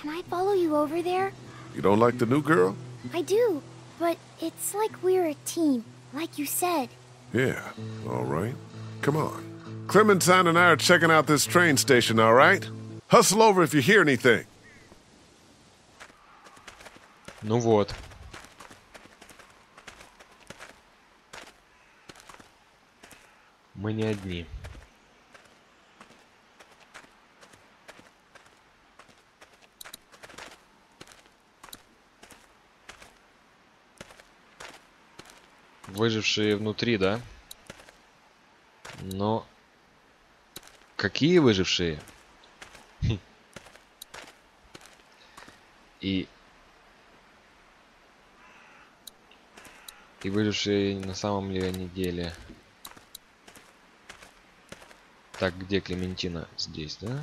Can I follow you over there? You don't like the new girl? I do, but it's like we're a team, like you said. Yeah, all right. Come on. Clementine and I are checking out this train station, all right? Hustle over if you hear anything. Ну вот. Мы не одни. Выжившие внутри, да? Но... Какие выжившие? И выжившие на самом ли они деле? Так, где Клементина? Здесь, да?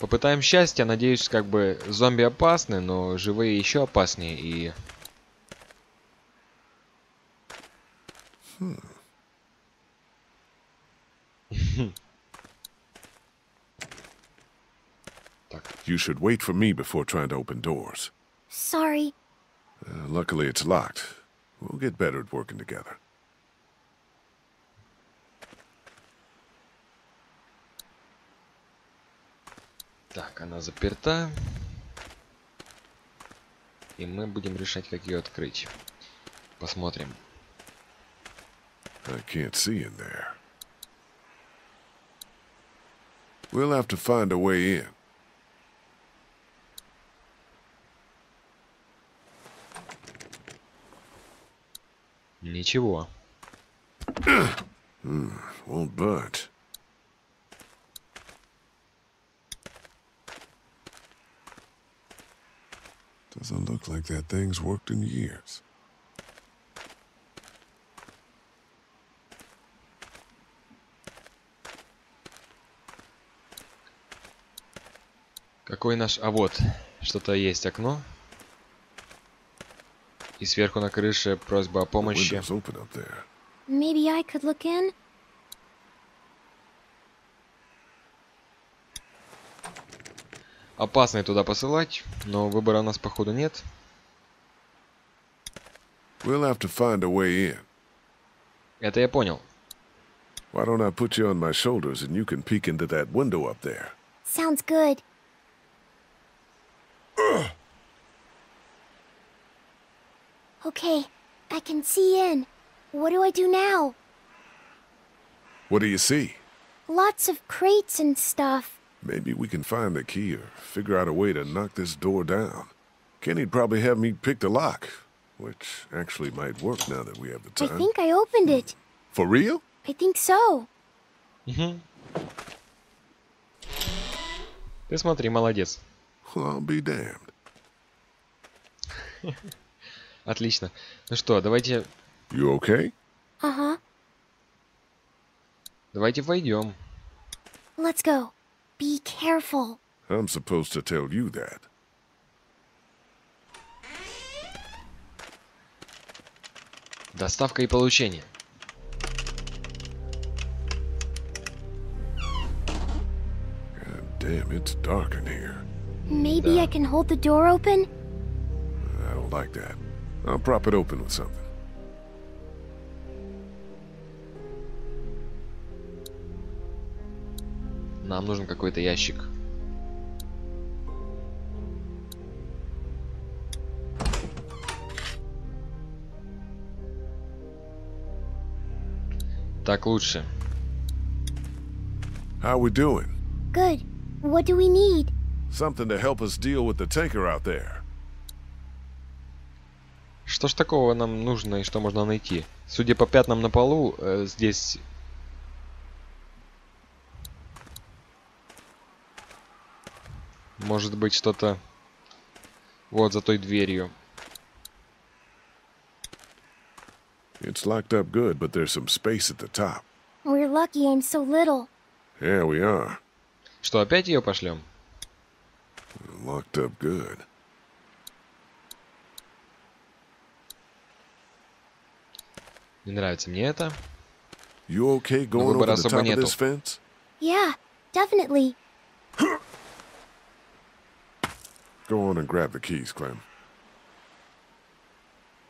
Попытаем счастья. Надеюсь, как бы зомби опасны, но живые еще опаснее. И... You should wait for me before trying to open doors. Sorry. Luckily, it's locked. We'll get better at working together. Так, она заперта. И мы будем решать, как ее открыть. Посмотрим. I can't see in there. We'll have to find a way in. Ничего. Won't budge. Doesn't look like that thing's worked in years. Какой наш... А вот, что-то есть окно. И сверху на крыше просьба о помощи. Maybe I could look in? Опасно туда посылать, но выбора у нас походу нет. We'll have to find a way in. Это я понял. Why don't I put you on my shoulders and you can peek into that window up there? Sounds good. Okay, I can see in. What do I do now? What do you see? Lots of crates and stuff. Maybe we can find the key or figure out a way to knock this door down. Kenny'd probably have me pick the lock, which actually might work now that we have the time. I think I opened it. For real? I think so. Ты смотри, молодец. Well, I'll be damned. Отлично. Ну что, давайте... You okay? Ага. Давайте войдем. Let's go. Be careful. I'm supposed to tell you that. Доставка и получение. God damn, it's dark in here. Maybe I can hold the door open? I don't like that. I'll prop it open with something. Нам нужен какой-то ящик. Так лучше. How we doing? Good. What do we need? Something to help us deal with the tanker out there. Что ж такого нам нужно и что можно найти? Судя по пятнам на полу, здесь... Может быть что-то... Вот, за той дверью. It's locked up good, but there's some space at the top. We're lucky I'm so little. Yeah, we are. Что, опять ее пошлем? Locked up good. Не нравится мне это. Выбора особо нету. Yeah, Definitely. Go on and grab the keys, Clem.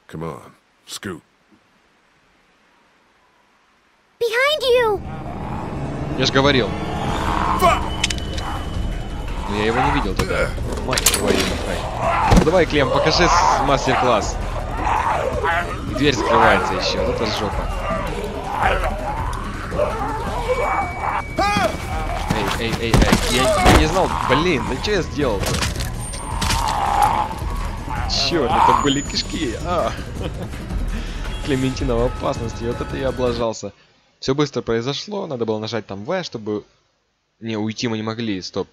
Come on, scoot. Behind you! Я ж говорил. Я его не видел тогда. Мать твою, мать. Давай, Клем, покажи мастер-класс. И дверь закрывается еще. Вот это жопа. Эй. Я не знал. Блин, ну что я сделал-то? Черт, это были кишки. А. Клементина в опасности. Вот это я облажался. Все быстро произошло. Надо было нажать там В, чтобы... Не, уйти мы не могли. Стоп.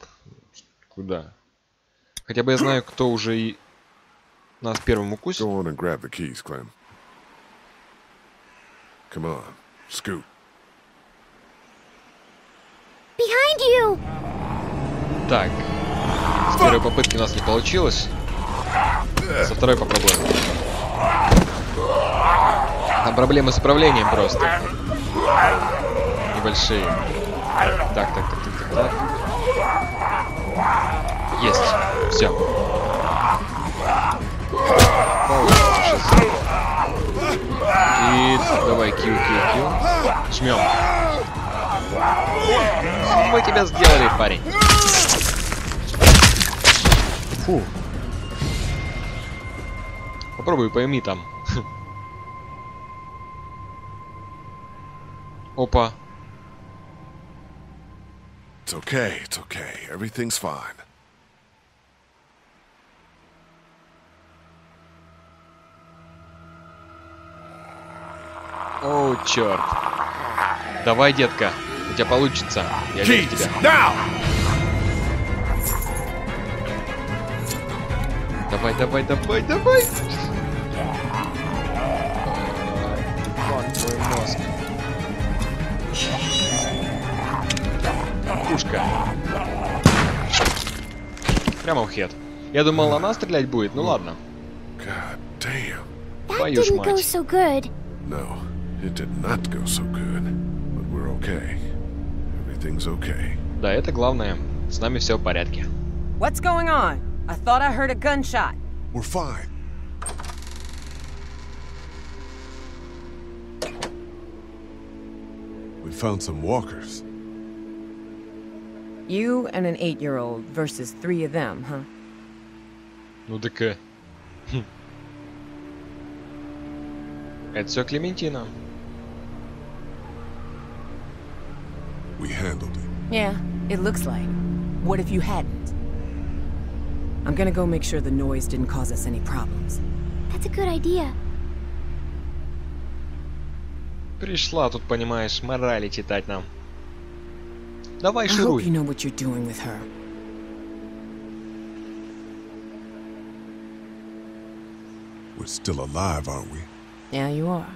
Куда? Хотя бы я знаю, кто уже и нас первым укусит. Так. С первой попытки у нас не получилось. Со второй попробуем. Там проблемы с управлением просто. Небольшие. Так. Есть. Все. И давай, кил. Жмем. Мы тебя сделали, парень. Фу. Попробуй пойми там. Опа. It's okay. Everything's fine. О, черт. Давай, детка. У тебя получится. Я верю в тебя. Давай. Фак, твой мозг. Пушка. Прямо в хед. Я думал, она стрелять будет. Ну ладно. Боюсь, мать. It did not go so good, but we're okay. Everything's okay. Да, это главное. С нами все в порядке. What's going on? I thought I heard a gunshot. We're fine. We found some walkers. You and an 8-year-old versus 3 of them, huh? Ну так. Это все Клементина. We handled it. Yeah, it looks like. What if you hadn't? I'm gonna go make sure the noise didn't cause us any problems. That's a good idea. Пришла тут, понимаешь, морали читать нам. Давай, шуруй. I hope you know what you're doing with her. We're still alive, aren't we? Yeah, you are.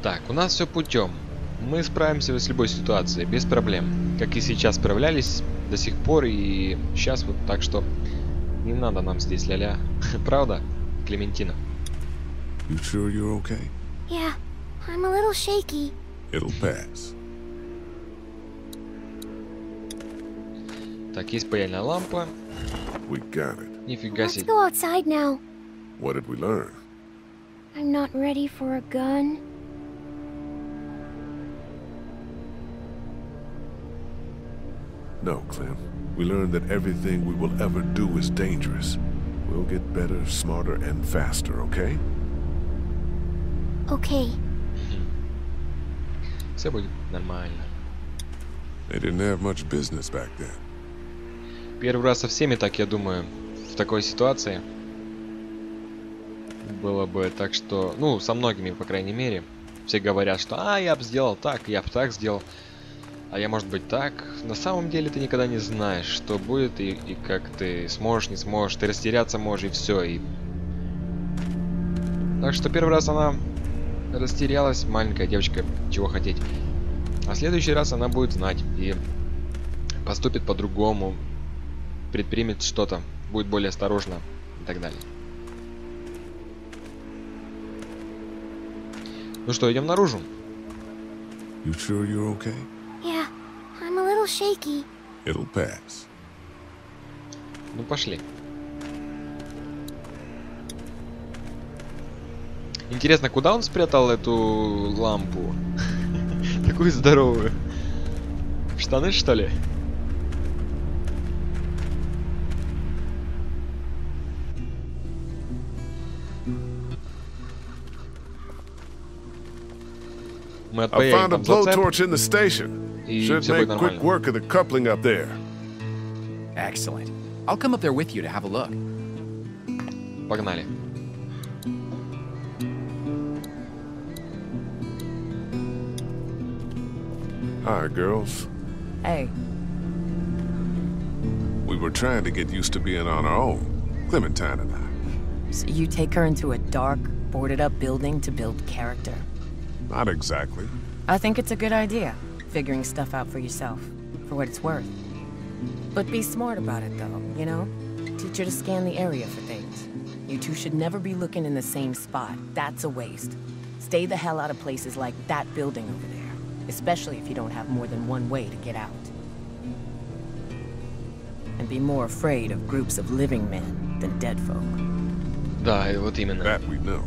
Так, у нас все путем. Мы справимся с любой ситуацией, без проблем. Как и сейчас справлялись до сих пор и сейчас вот, так что не надо нам здесь ля-ля. Правда, Клементина? You sure you're okay? Yeah, I'm a little shaky. It'll pass. Так, есть паяльная лампа. We got it. Нифига себе. Let's go outside now. What did we learn? I'm not ready for a gun. No, Clem. We learned that everything we will ever do is dangerous. We'll get better, smarter, and faster, okay? Okay. Все будет нормально. They didn't have much business back then. Первый раз со всеми так, я думаю, в такой ситуации было бы, так что, ну, со многими, по крайней мере, все говорят, что, я бы сделал так, я бы так сделал, а я, может быть, так. На самом деле ты никогда не знаешь, что будет и как ты сможешь, не сможешь, ты растеряться можешь и все. И... Так что первый раз она растерялась, маленькая девочка, чего хотеть. А в следующий раз она будет знать и поступит по-другому. Предпримет что-то, будет более осторожно и так далее. Ну что, идем наружу? You sure you're okay? Yeah, I'm a little shaky. It'll pass. Ну пошли. Интересно, куда он спрятал эту лампу? Такую здоровую. В штаны, что ли? Мы отпаяем там зацеп, и все будет нормально. Погнали. Hi, girls. Hey. We were trying to get used to being on our own, Clementine and I. So you take her into a dark, boarded-up building to build character? Not exactly. I think it's a good idea, figuring stuff out for yourself, for what it's worth. But be smart about it, though, you know? Teach her to scan the area for things. You two should never be looking in the same spot. That's a waste. Stay the hell out of places like that building over there. Especially if you don't have more than one way to get out. And be more afraid of groups of living men than dead folk. Да, вот именно. That we know.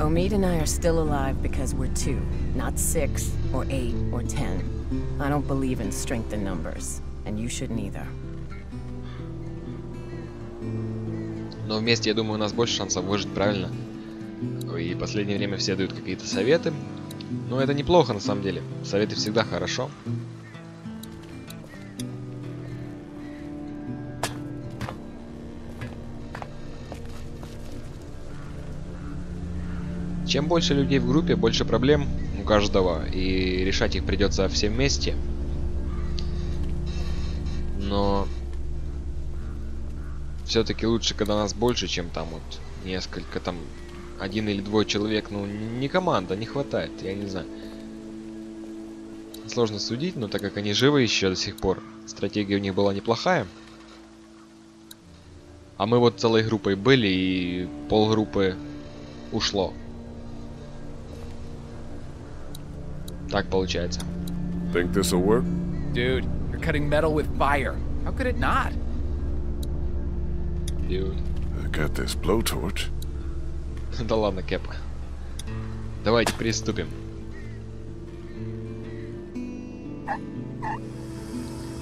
Amid and I are still alive because we're two, not 6 or 8 or 10. I don't believe in strength in numbers, and you shouldn't either. Но вместе, я думаю, у нас больше шансов выжить, правильно? И в последнее время все дают какие-то советы. Но это неплохо, на самом деле. Советы всегда хорошо. Чем больше людей в группе, больше проблем у каждого. И решать их придется все вместе. Но все-таки лучше, когда нас больше, чем там вот несколько там... Один или двое человек, ну, не команда, не хватает, я не знаю. Сложно судить, но так как они живы еще до сих пор, стратегия у них была неплохая. А мы вот целой группой были, и полгруппы ушло. Так получается. Think this will work? Dude, you're cutting metal with fire. How could it not? Dude. I got this blowtorch. Да ладно, Кэп. Давайте приступим.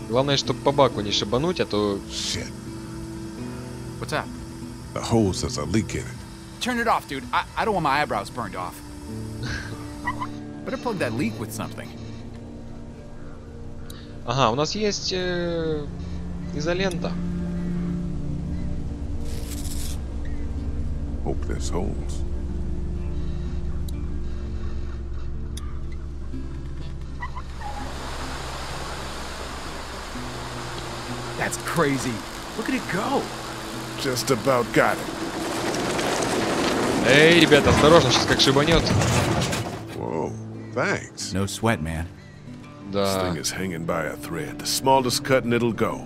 Главное, чтобы по баку не шибануть, а то... Shit. What's up? The hose has a leak in it. Turn it off, dude. I don't want my eyebrows burned off. Better plug that leak with something. Ага, у нас есть изолента. Hope this holds. That's crazy. Look at it go. Just about got it. Эй, ребята, осторожно, сейчас как шибанет. Whoa, thanks. No sweat, man. This thing is hanging by a thread. The smallest cut and it'll go.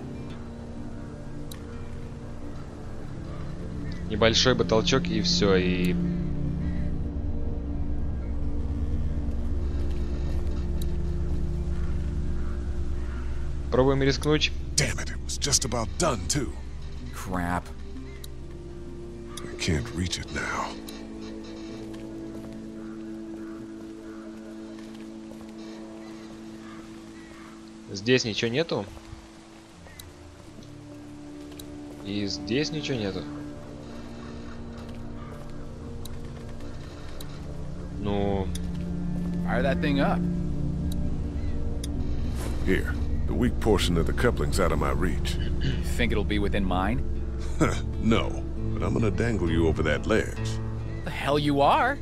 Небольшой бы толчок, и все, и... Пробуем рискнуть. Damn it, it was just about done too. Crap. I can't reach it now. Здесь ничего нету. И здесь ничего нету. Ну... Fire that thing up. Here, the weak portion of the coupling's out of my reach. You think it'll be within mine? No, but I'm gonna dangle you over that ledge. The hell you are?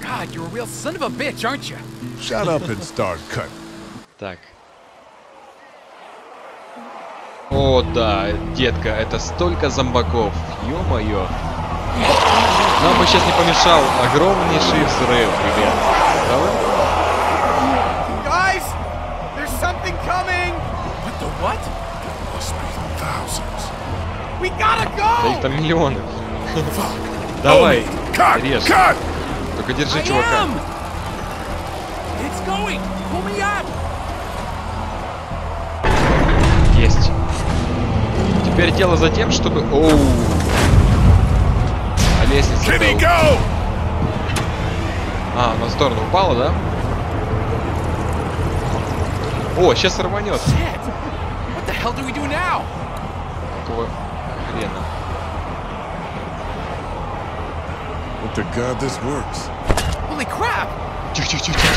God, you're a real son of a bitch, aren't you? Shut up and start cutting. Так. О, да, детка, это столько зомбаков, ё-моё. Нам бы сейчас не помешал огромнейший взрыв, ребят. Давай. Guys, there's something coming. What the what? There must be thousands. We gotta go. Да их там миллионы. Давай, Резко. Cut. Только держи, чувака. Есть. Теперь дело за тем, чтобы... Оу. А лестница... А, на сторону упала, да? О, сейчас рванет. Какого хрена? Тихо-тихо-тихо.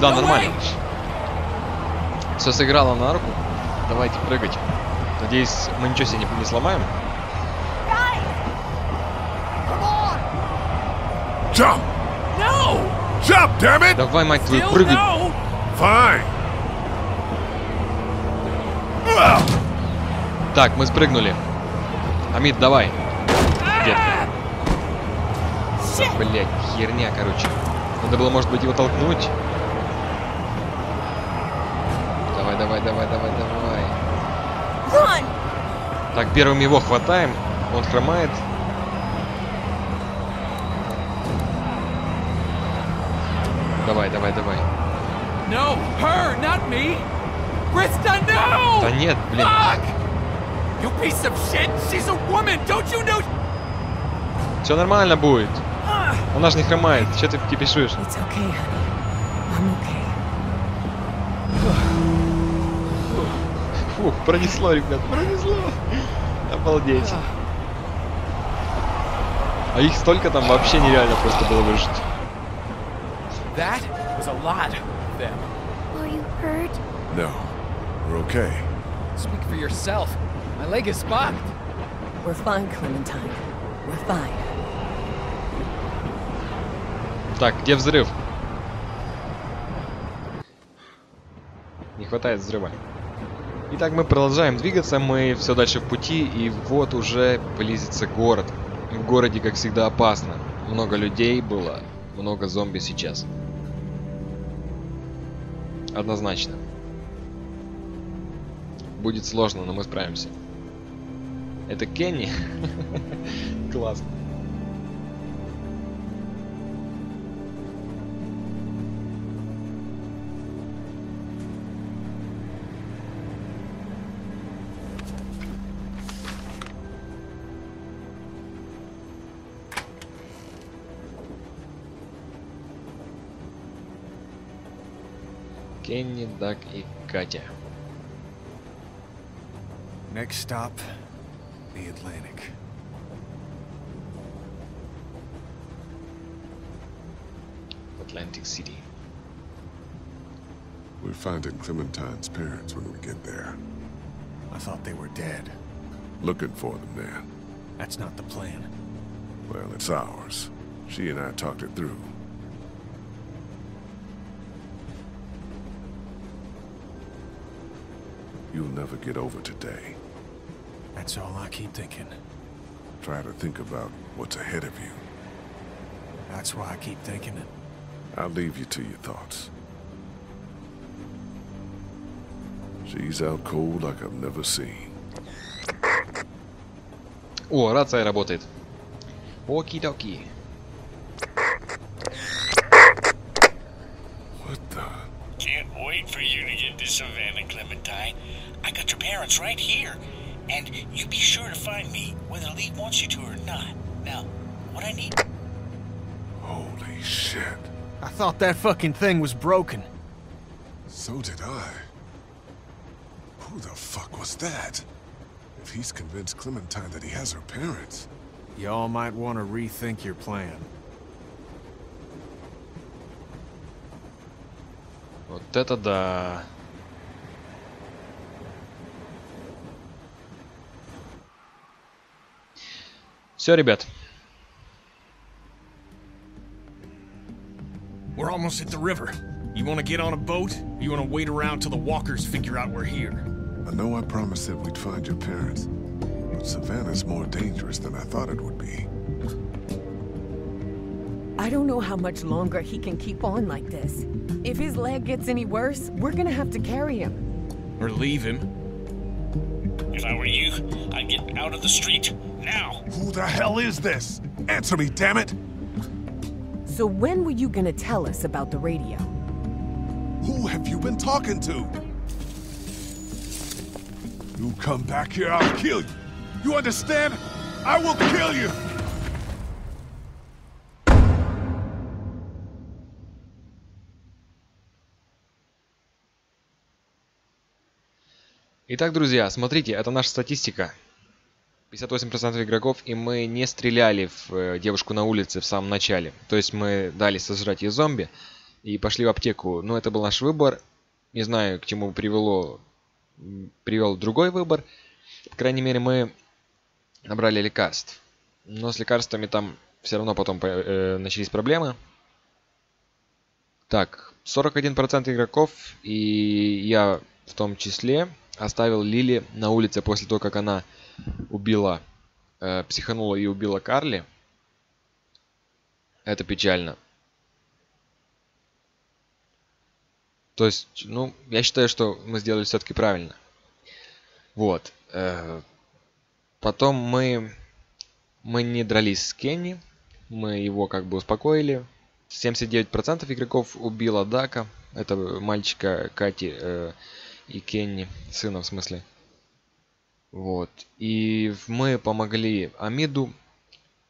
Да, нормально. Все сыграло на руку. Давайте прыгать. Надеюсь, мы ничего себе не сломаем. Jump! No! Jump, damn it! Давай, мать твою, прыгай! Fine. Так, мы спрыгнули. Амид, давай. Блять, херня, короче. Надо было, может быть, его толкнуть. Давай, давай, давай, давай, давай. Run. Так, первым его хватаем. Он хромает. Давай, давай, давай. No, her, not me. Krista, no! Да нет, блин. You piece of shit. She's a woman. Don't you know? Все нормально будет. Она же не хромает. Че ты кипишуешь? It's okay, honey. I'm okay. Фух, пронесло, ребят, пронесло. Обалдеть. А их столько там вообще нереально просто было выжить. That was a lot of them. Were you hurt? No, we're okay. Speak for yourself. My leg is fucked. We're fine, Clementine. We're fine. Так, где взрыв? Не хватает взрыва. Итак, мы продолжаем двигаться, мы все дальше в пути, и вот уже близится город. В городе, как всегда, опасно. Много людей было. Много зомби сейчас. Однозначно. Будет сложно, но мы справимся. Это Кенни? Классно. Кенни, Дак и Катя. Next stop, the Atlantic. Atlantic City. We're finding Clementine's parents when we get there. I thought they were dead. Looking for them, man. That's not the plan. Well, it's ours. She and I talked it through. You'll never get over today. That's all I keep thinking. Try to think about what's ahead of you. That's why I keep thinking it. I'll leave you to your thoughts. She's out cold like I've never seen. О, рация работает. Оки-доки. What the? Can't wait for you to get to Savannah, Clementine. I got your parents right here, and you be sure to find me, whether Lee wants you to or not. Now, what I need... Holy shit. I thought that fucking thing was broken. So did I. Who the fuck was that? If he's convinced Clementine that he has her parents... Y'all might want to rethink your plan. Вот это да! Все, ребят. We're almost at the river. You want to get on a boat? You want to wait around till the walkers figure out we're here? I know I promised that we'd find your parents, but Savannah's more dangerous than I thought it would be. I don't know how much longer he can keep on like this. If his leg gets any worse, we're gonna have to carry him. Or leave him. If I were you, I'd get out of the street, now! Who the hell is this? Answer me, damn it! So when were you gonna tell us about the radio? Who have you been talking to? You come back here, I'll kill you! You understand? I will kill you! Итак, друзья, смотрите, это наша статистика. 58% игроков, и мы не стреляли в девушку на улице в самом начале. То есть мы дали сожрать ей зомби и пошли в аптеку. Но это был наш выбор. Не знаю, к чему привел другой выбор. По крайней мере, мы набрали лекарств. Но с лекарствами там все равно потом начались проблемы. Так, 41% игроков, и я в том числе... Оставил Лилли на улице после того, как она убила, психанула и убила Карли. Это печально. То есть, ну, я считаю, что мы сделали все-таки правильно. Вот. Потом мы не дрались с Кенни. Мы его как бы успокоили. 79% игроков убила Дака. Это мальчика Кати... и Кенни, сына в смысле. Вот. И мы помогли Амиду,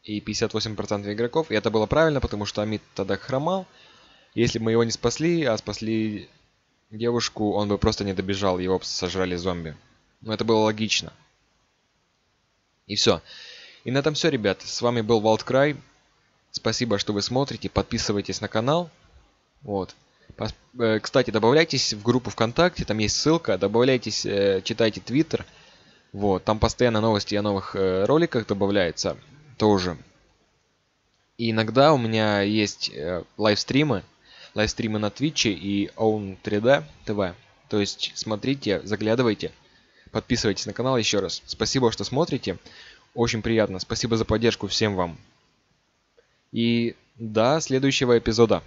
и 58% игроков. И это было правильно, потому что Амид тогда хромал. Если бы мы его не спасли, а спасли девушку, он бы просто не добежал, его сожрали зомби. Но это было логично. И все. И на этом все, ребят. С вами был VAULTCRY. Спасибо, что вы смотрите. Подписывайтесь на канал. Вот. Кстати, добавляйтесь в группу ВКонтакте, там есть ссылка, добавляйтесь, читайте Твиттер, вот, там постоянно новости о новых роликах добавляются тоже. И иногда у меня есть лайвстримы на Twitch и Own3DTV, то есть смотрите, заглядывайте, подписывайтесь на канал еще раз. Спасибо, что смотрите, очень приятно, спасибо за поддержку всем вам. И до следующего эпизода.